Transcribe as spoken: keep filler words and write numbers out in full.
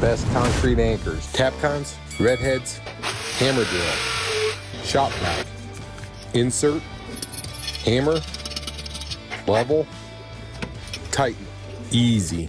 best concrete anchors: Tapcons, redheads, hammer drill, shop knock, insert, hammer, level, tighten. Easy.